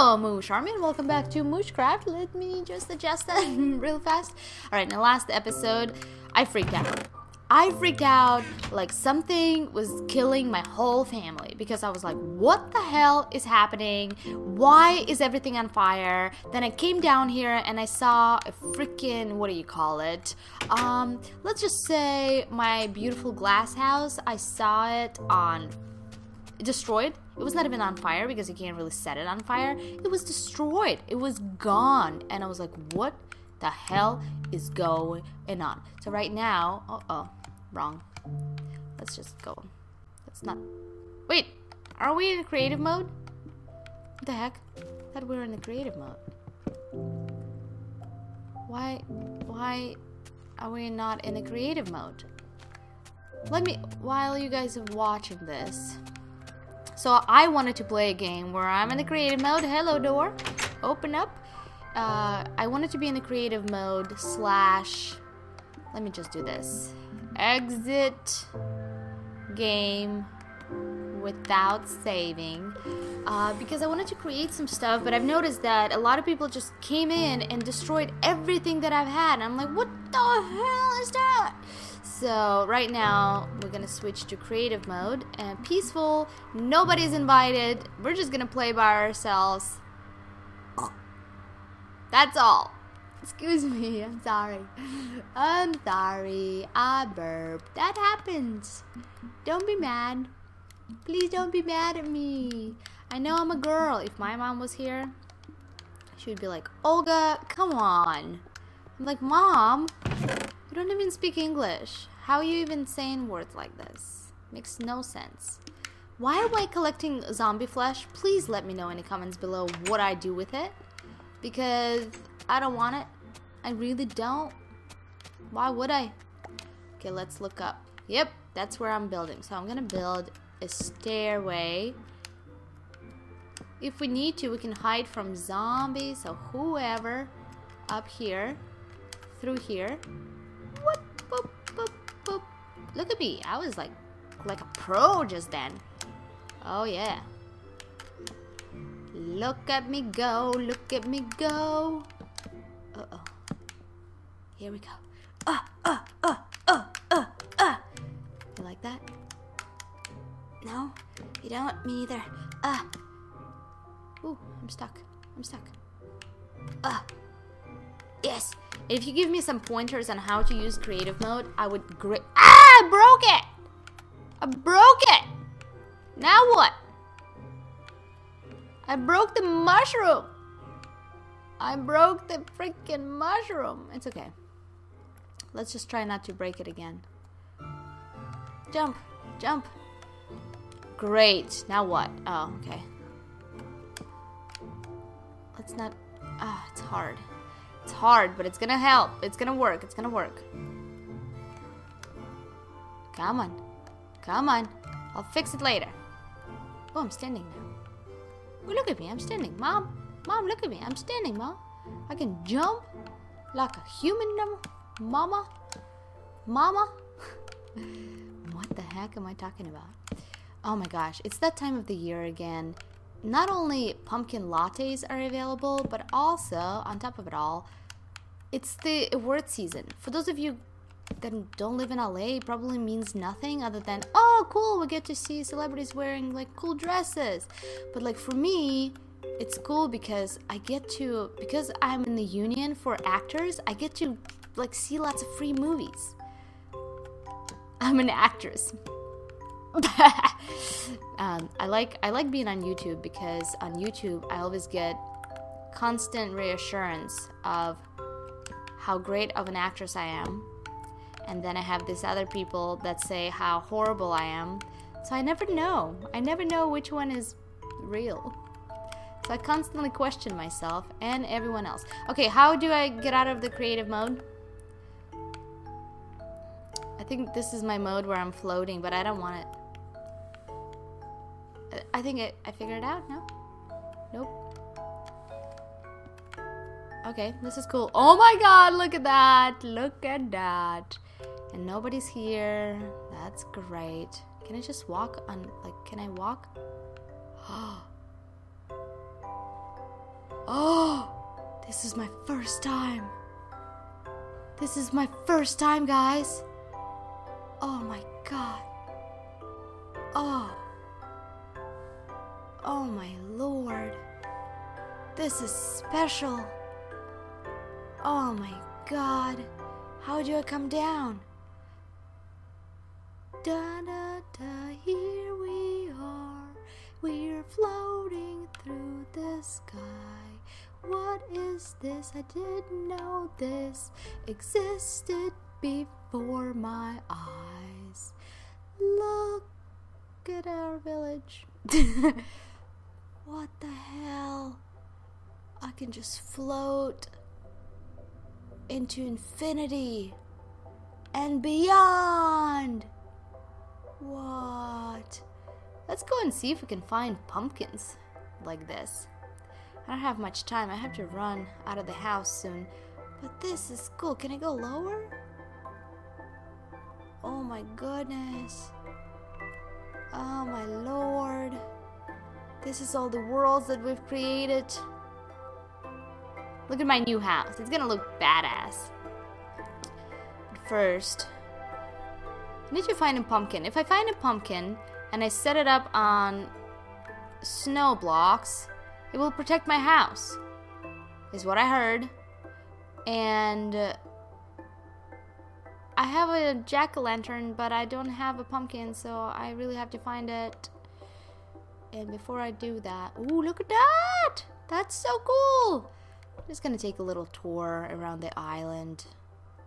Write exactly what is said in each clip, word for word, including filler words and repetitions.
Hello, Moosh Army, and welcome back to Mooshcraft. Let me just adjust that real fast. Alright, in the last episode, I freaked out. I freaked out like something was killing my whole family because I was like, what the hell is happening? Why is everything on fire? Then I came down here and I saw a freaking, what do you call it? Um, let's just say my beautiful glass house, I saw it on destroyed. It was not even on fire because you can't really set it on fire. It was destroyed. It was gone. And I was like, what the hell is going on? So right now, oh, oh, wrong. Let's just go. Let's not. Wait, are we in creative mode? What the heck? I thought we were in the creative mode. Why, why are we not in the creative mode? Let me, while you guys are watching this, so I wanted to play a game where I'm in the creative mode. Hello, door. Open up. Uh, I wanted to be in the creative mode slash... Let me just do this. Exit game without saving. Uh, because I wanted to create some stuff, but I've noticed that a lot of people just came in and destroyed everything that I've had. And I'm like, what the hell is that? So right now we're gonna switch to creative mode and peaceful. Nobody's invited. We're just gonna play by ourselves. That's all. Excuse me. I'm sorry. I'm sorry. I burped. That happens. Don't be mad. Please don't be mad at me. I know I'm a girl. If my mom was here, she would be like, Olga, come on. I'm like, Mom, you don't even speak English. How are you even saying words like this? Makes no sense. Why am I collecting zombie flesh? Please let me know in the comments below what I do with it. Because I don't want it. I really don't. Why would I? Okay, let's look up. Yep, that's where I'm building. So I'm gonna build a stairway. If we need to, we can hide from zombies or whoever up here, through here. Whoop, whoop, whoop, whoop. Look at me. I was like like a pro just then. Oh yeah. Look at me go. Look at me go. Uh-oh. Here we go. Uh, uh, uh, uh, uh, uh. You like that? No? You don't? Me either. Uh. Ooh, I'm stuck. I'm stuck. Uh. Yes. If you give me some pointers on how to use creative mode, I would great. Ah! I broke it! I broke it! Now what? I broke the mushroom! I broke the freaking mushroom! It's okay. Let's just try not to break it again. Jump! Jump! Great! Now what? Oh, okay. Let's not... Ah, it's hard. It's hard, but it's gonna help. It's gonna work. It's gonna work. Come on. Come on. I'll fix it later. Oh, I'm standing now. Oh, look at me. I'm standing. Mom. Mom, look at me. I'm standing, Mom. I can jump like a human mama. Mama. What the heck am I talking about? Oh my gosh. It's that time of the year again. Not only pumpkin lattes are available, but also, on top of it all, it's the award season. For those of you that don't live in L A, it probably means nothing other than, oh, cool, we get to see celebrities wearing, like, cool dresses. But, like, for me, it's cool because I get to, because I'm in the union for actors, I get to, like, see lots of free movies. I'm an actress. um, I like I like being on YouTube because on YouTube I always get constant reassurance of how great of an actress I am, and then I have these other people that say how horrible I am. So I never know. I never know which one is real. So I constantly question myself and everyone else. Okay, how do I get out of the creative mode? I think this is my mode where I'm floating, but I don't want it. I think it, I figured it out, no? Nope. Okay, this is cool. Oh my god, look at that! Look at that! And nobody's here. That's great. Can I just walk on, like, can I walk? Oh, this is my first time. This is my first time, guys. Oh my God. Oh. Oh my Lord. This is special. Oh my God. How do I come down? Da da da, here we are. We're floating through the sky. What is this? I didn't know this existed before my eyes. Look at our village. What the hell? I can just float into infinity and beyond. What? Let's go and see if we can find pumpkins like this. I don't have much time. I have to run out of the house soon. But this is cool. Can I go lower? Oh my goodness. Oh my Lord. This is all the worlds that we've created. Look at my new house. It's gonna look badass. But first, I need to find a pumpkin. If I find a pumpkin and I set it up on snow blocks, it will protect my house, is what I heard. And uh, I have a jack-o'-lantern, but I don't have a pumpkin, so I really have to find it. And before I do that, ooh, look at that! That's so cool! I'm just gonna take a little tour around the island.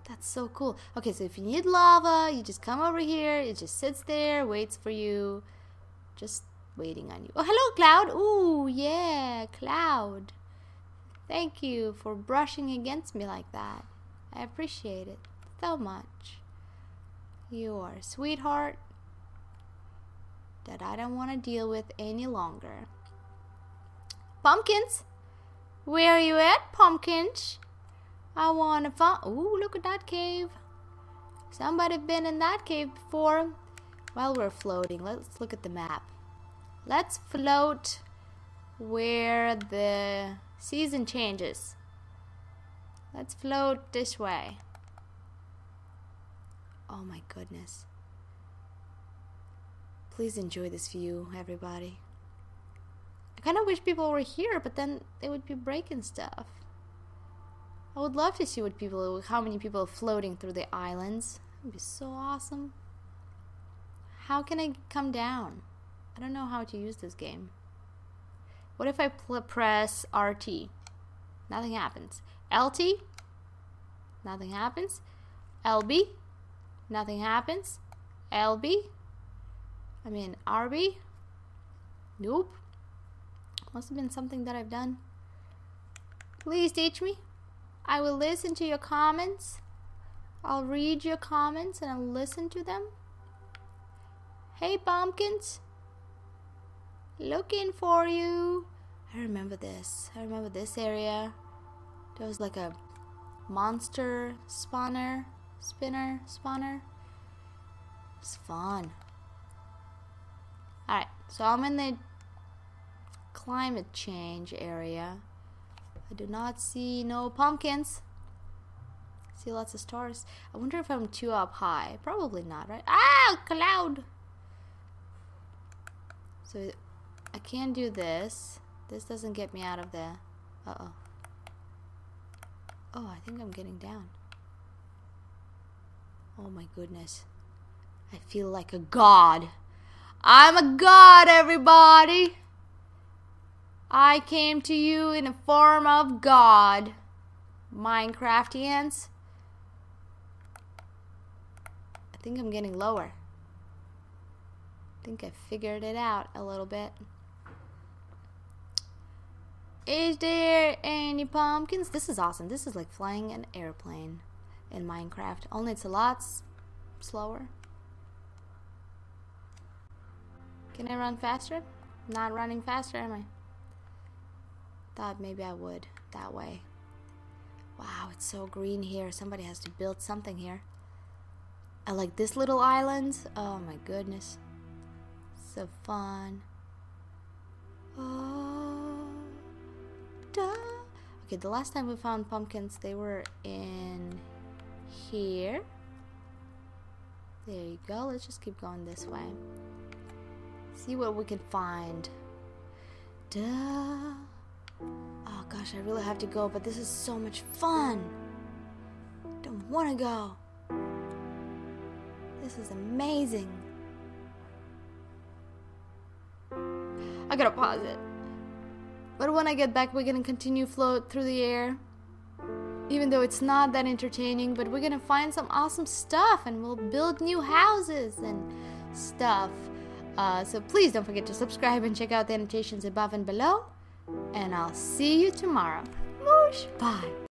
That's so cool. Okay, so if you need lava, you just come over here. It just sits there, waits for you. Just waiting on you. Oh, hello, Cloud. Ooh, yeah, Cloud. Thank you for brushing against me like that. I appreciate it so much. You are a sweetheart that I don't want to deal with any longer. Pumpkins, where are you at, pumpkins? I want to find... Ooh, look at that cave. Somebody been in that cave before. While we're floating, let's look at the map. Let's float where the season changes. Let's float this way. Oh my goodness. Please enjoy this view, everybody. I kind of wish people were here, but then they would be breaking stuff. I would love to see what people, how many people are floating through the islands. It would be so awesome. How can I come down? I don't know how to use this game. What if I press R T? Nothing happens. L T? Nothing happens. L B? Nothing happens. L B? I mean R B? Nope. Must have been something that I've done. Please teach me. I will listen to your comments. I'll read your comments and I'll listen to them. Hey, pumpkins. Looking for you. I remember this. I remember this area. There was like a monster spawner, spinner, spawner. It's fun. Alright, so I'm in the climate change area. I do not see no pumpkins. I see lots of stars. I wonder if I'm too up high. Probably not, right? Ah, cloud! So I can't do this. This doesn't get me out of the... Uh-oh. Oh, I think I'm getting down. Oh my goodness. I feel like a god. I'm a god, everybody! I came to you in the form of God. Minecraftians. I think I'm getting lower. I think I figured it out a little bit. Is there any pumpkins? This is awesome. This is like flying an airplane in Minecraft. Only it's a lot slower. Can I run faster? Not running faster, am I? Thought maybe I would that way. Wow, it's so green here. Somebody has to build something here. I like this little island. Oh my goodness. So fun. Oh, da. Okay, the last time we found pumpkins, they were in here. There you go. Let's just keep going this way. See what we can find. Duh. Oh gosh, I really have to go, but this is so much fun. Don't want to go. This is amazing. I gotta pause it. But when I get back, we're gonna continue float through the air. Even though it's not that entertaining, but we're gonna find some awesome stuff and we'll build new houses and stuff. Uh, so please don't forget to subscribe and check out the annotations above and below. And I'll see you tomorrow. Moosh! Bye!